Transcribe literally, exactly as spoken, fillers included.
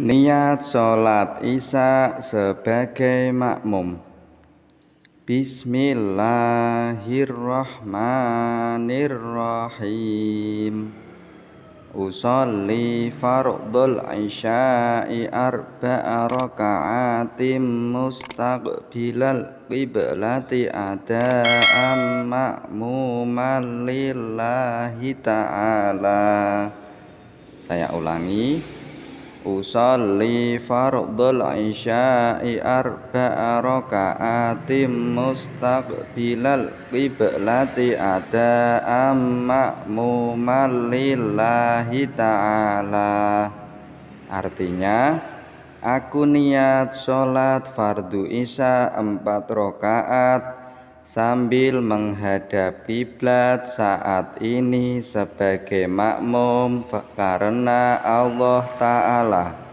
Niat sholat isya sebagai makmum. Bismillahirrahmanirrahim. Usolli fardul isya'i arba'a raka'atim mustaqbilal qiblati ada'an ma'muman lillahi ta'ala. Saya ulangi. Usolli fardul isya'i arba'a raka'atim mustaqbilal qiblati ada'an ma'muman lillahi ta'ala. Artinya, aku niat sholat fardu isya empat rakaat sambil menghadap kiblat saat ini sebagai makmum karena Allah Ta'ala.